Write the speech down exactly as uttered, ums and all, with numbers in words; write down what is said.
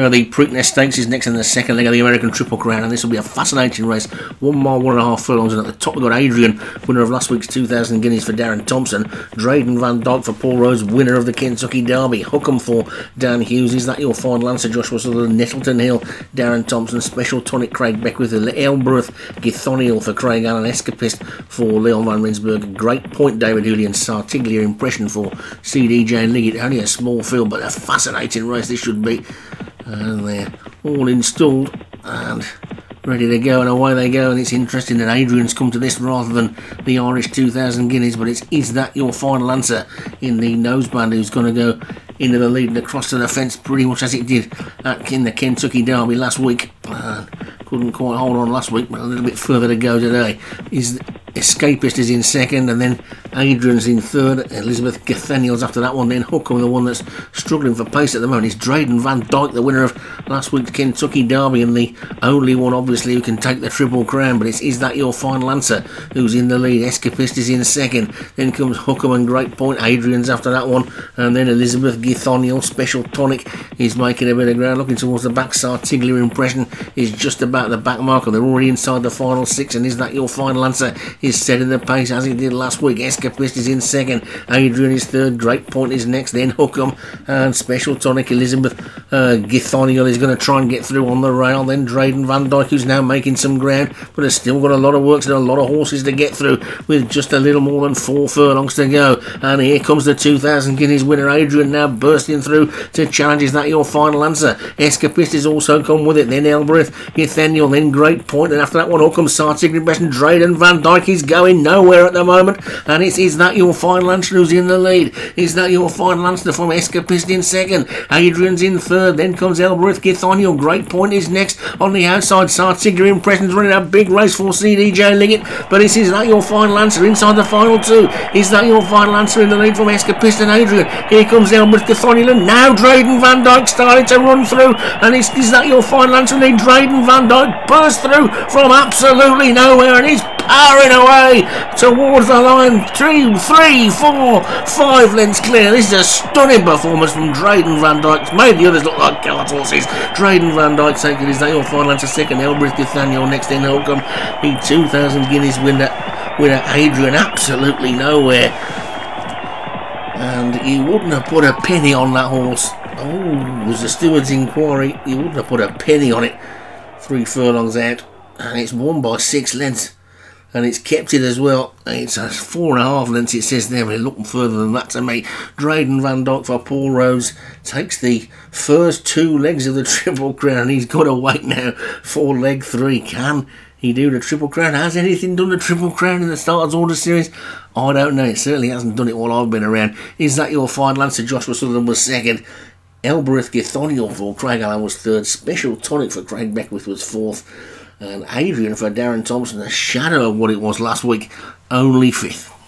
Uh, the Preakness Stakes is next in the second leg of the American Triple Crown, and this will be a fascinating race. One mile, one and a half furlongs, and at the top we've got Adrian, winner of last week's two thousand Guineas for Darren Thompson. Drayden Van Dyke for Paul Rose, winner of the Kentucky Derby. Hukum for Dan Hughes. Is that your fine Lancer, Joshua Sutherland? Nettleton Hill, Darren Thompson. Special Tonic, Craig Beckwith. Elbereth Githoniel for Craig Allen. Escapist for Leon Van Rinsburg. Great Point, David Hullion. Sartiglia Impression for C D J Lee. Only a small field, but a fascinating race this should be. And they're all installed and ready to go, and away they go. And it's interesting that Adrian's come to this rather than the Irish two thousand Guineas, but it's Is That Your Final Answer in the noseband who's going to go into the lead and across to the fence, pretty much as it did at, in the Kentucky Derby last week. Uh, couldn't quite hold on last week, but a little bit further to go today. Is Escapist is in second, and then Adrian's in third. Elizabeth Githoniel's after that one. Then Hukum, the one that's struggling for pace at the moment, is Drayden Van Dyke, the winner of last week's Kentucky Derby, and the only one obviously who can take the Triple Crown. But it's Is That Your Final Answer who's in the lead. Escapist is in second. Then comes Hukum and Great Point. Adrian's after that one, and then Elizabeth Githoniel. Special Tonic is making a bit of ground, looking towards the back. Sartiglia Impression is just about the back marker. They're already inside the final six, and Is That Your Final Answer is setting the pace as it did last week. Escapist is in second, Adrian is third, Great Point is next, then Hukum and Special Tonic. Elizabeth uh, Githoniel is going to try and get through on the rail, then Drayden Van Dyke, who's now making some ground, but has still got a lot of work and a lot of horses to get through with just a little more than four furlongs to go. And here comes the two thousand Guineas winner, Adrian, now bursting through to challenge Is That Your Final Answer. Escapist has also come with it, then Elbereth Githoniel, then Great Point, and after that one Hukum, Sartiglia Impression. Drayden Van Dyke is going nowhere at the moment, and it's Is That Your Final Answer who's in the lead. Is That Your Final Answer from Escapist in second, Adrian's in third, then comes Elbereth Githoniel. Great Point is next on the outside. Sartiglia Impression's running a big race for C D J Liggett, but it's Is That Your Final Answer inside the final two. Is That Your Final Answer in the lead from Escapist and Adrian. Here comes Elbereth Githoniel, and now Drayden Van Dyke started to run through, and it's Is That Your Final Answer, and then Drayden Van Dyke burst through from absolutely nowhere and he's powering away towards the line. Two, three, four, five lengths clear. This is a stunning performance from Drayden Van Dyke. Made the others look like cart horses. Drayden Van Dyke taking his day off final answer second. Elbereth Githoniel next, in Holcomb. The two thousand Guineas winner, winner Adrian, absolutely nowhere. And you wouldn't have put a penny on that horse. Oh, it was the steward's inquiry. You wouldn't have put a penny on it. Three furlongs out, and it's won by six lengths. And it's kept it as well. It's a four and a half lengths it says there, but it's looking further than that to me. Drayden Van Dyke for Paul Rose takes the first two legs of the Triple Crown. He's got to wait now for leg three. Can he do the Triple Crown? Has anything done the Triple Crown in the Starters Order Series? I don't know. It certainly hasn't done it while I've been around. Is That Your Final Answer? Joshua Sutherland was second. Elbereth Githoniel for Craig Allen was third. Special Tonic for Craig Beckwith was fourth. And Adrian for Darren Thompson, a shadow of what it was last week, only fifth.